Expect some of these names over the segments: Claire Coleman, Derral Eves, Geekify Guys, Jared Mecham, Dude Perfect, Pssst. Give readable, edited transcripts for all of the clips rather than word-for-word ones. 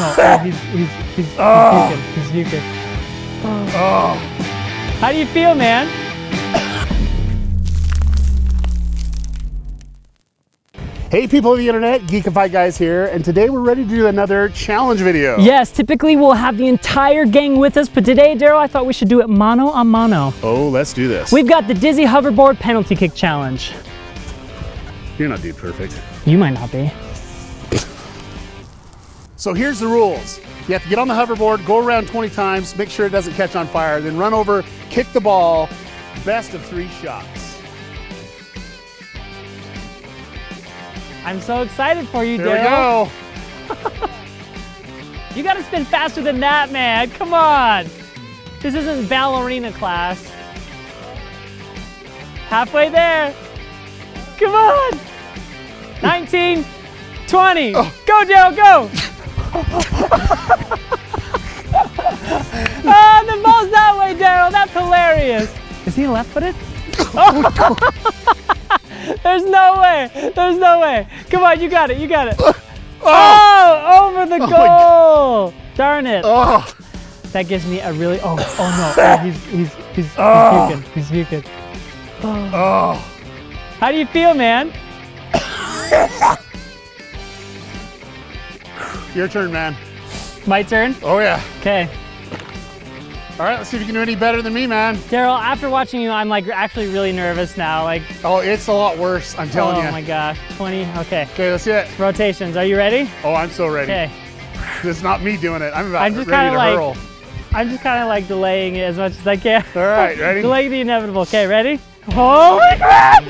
No, he's puking. Oh. How do you feel, man? Hey people of the internet, Geekify Guys here, and today we're ready to do another challenge video. Yes, typically we'll have the entire gang with us, but today, Derral, I thought we should do it mano a mano. Oh, let's do this. We've got the Dizzy Hoverboard Penalty Kick Challenge. You're not Dude Perfect. You might not be. So here's the rules. You have to get on the hoverboard, go around 20 times, make sure it doesn't catch on fire, then run over, kick the ball, best of 3 shots. I'm so excited for you, Derral. Here we go. You gotta spin faster than that, man. Come on. This isn't ballerina class. Halfway there. Come on. 19, 20. Oh. Go, Derral, go. Oh, the ball's that way, Derral. That's hilarious. Is he left-footed? Oh. There's no way. There's no way. Come on, you got it. You got it. Oh, over the goal. Darn it. Oh. That gives me a really. Oh no. He's puking. Oh. How do you feel, man? Your turn, man. My turn? Oh yeah. Okay. All right, let's see if you can do any better than me, man. Derral, after watching you, I'm like actually really nervous now. Like, oh, it's a lot worse, I'm telling you. Oh my gosh, 20, okay. Okay, let's get it. Rotations, are you ready? Oh, I'm so ready. Okay. This is not me doing it, I'm ready to hurl. I'm just kind of like delaying it as much as I can. All right, ready? Delay the inevitable, okay, ready? Holy crap!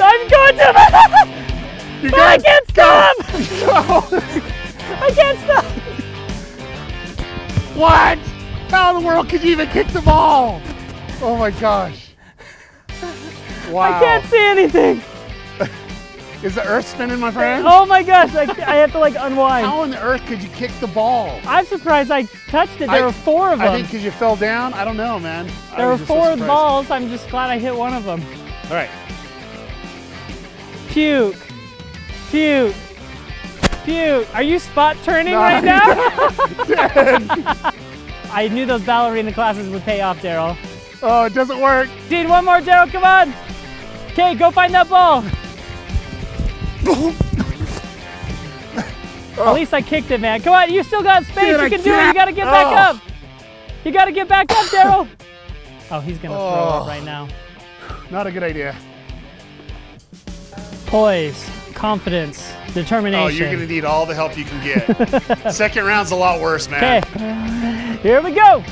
I'm going to the... I can't stop! I can't stop! What? How in the world could you even kick the ball? Oh my gosh. Wow. I can't see anything. Is the earth spinning, my friend? Oh my gosh, I have to like unwind. How in the earth could you kick the ball? I'm surprised I touched it. There were 4 of them. I think because you fell down. I don't know, man. There were 4 balls. I'm just glad I hit one of them. All right. Puke. Puke. Puke. Are you spot turning right now? Dead. I knew those ballerina classes would pay off, Derral. Oh, it doesn't work. Dude, one more, Derral, come on. Okay, go find that ball. At least I kicked it, man. Come on, you still got space. Dude, you can do it. You got to get back up. You got to get back up, Derral. Oh, he's going to throw up right now. Not a good idea. Poise, confidence, determination. Oh, you're gonna need all the help you can get. Second round's a lot worse, man. Okay, here we go.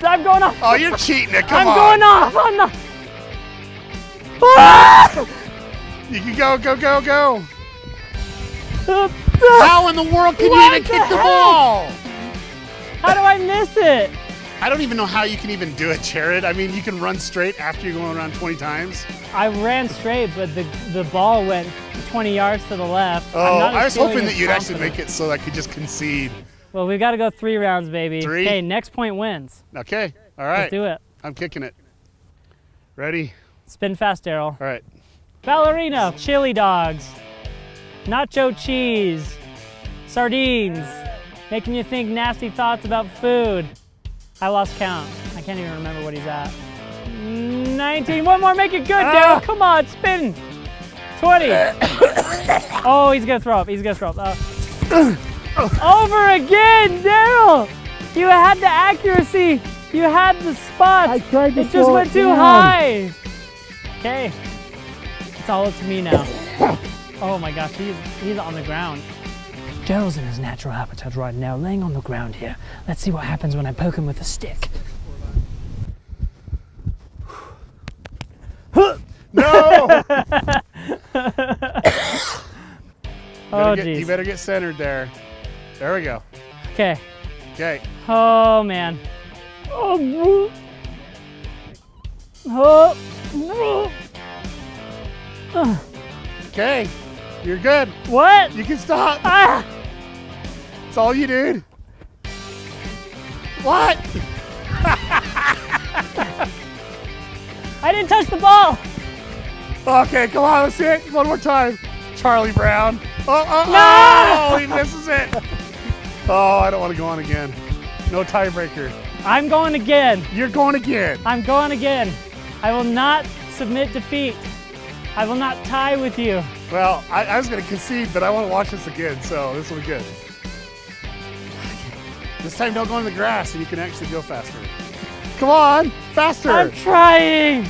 I'm going off. Oh, you're cheating it. Come on. I'm going off. I'm not. Ah! You can go, go, go, go. How in the world can you even kick the ball? How do I miss it? I don't even know how you can even do it, Jared. I mean, you can run straight after you're going around 20 times. I ran straight, but the ball went 20 yards to the left. Oh, I was hoping that you'd actually make it so I could just concede. Well, we've got to go 3 rounds, baby. 3? Okay, next point wins. Okay, all right. Let's do it. I'm kicking it. Ready? Spin fast, Derral. All right. Ballerina, chili dogs, nacho cheese, sardines, making you think nasty thoughts about food. I lost count. I can't even remember what he's at. 19. One more. Make it good, Derral. Come on. Spin. 20. Oh, he's going to throw up. He's going to throw up. Over again, Derral. You had the accuracy. You had the spot. I tried to throw it. It just went too high. Okay. It's all up to me now. Oh, my gosh. He's on the ground. Derral's in his natural habitat right now, laying on the ground here. Let's see what happens when I poke him with a stick. No! Oh, geez. You better get centered there. There we go. Okay. Okay. Oh, man. Oh, no. Okay. You're good. What? You can stop. Ah. It's all you, dude. What? I didn't touch the ball. Okay, come on, let's see it. One more time. Charlie Brown. Oh, no! He misses it. Oh, I don't want to go on again. No tiebreaker. I'm going again. You're going again. I'm going again. I will not submit defeat. I will not tie with you. Well, I was going to concede, but I want to watch this again, so this will be good. This time, don't go in the grass, and you can actually go faster. Come on, faster. I'm trying.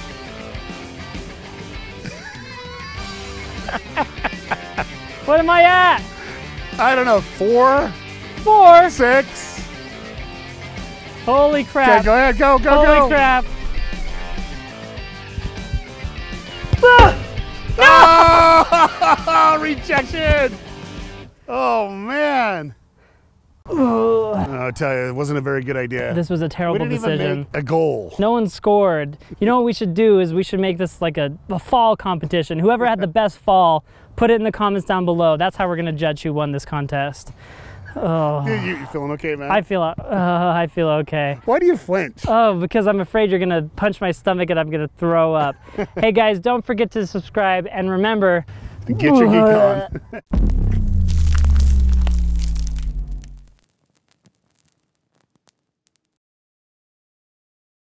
What am I at? I don't know, four? Six. Holy crap. Okay, go ahead, go. Holy crap. No! Oh, rejection. Oh, man. I'll tell you, it wasn't a very good idea. This was a terrible decision. We didn't even make a goal. No one scored. You know what we should do is we should make this like a fall competition. Whoever had the best fall, put it in the comments down below. That's how we're going to judge who won this contest. Oh. Dude, you feeling okay, man? I feel okay. Why do you flinch? Oh, because I'm afraid you're going to punch my stomach and I'm going to throw up. Hey guys, don't forget to subscribe and remember... Get your geek on.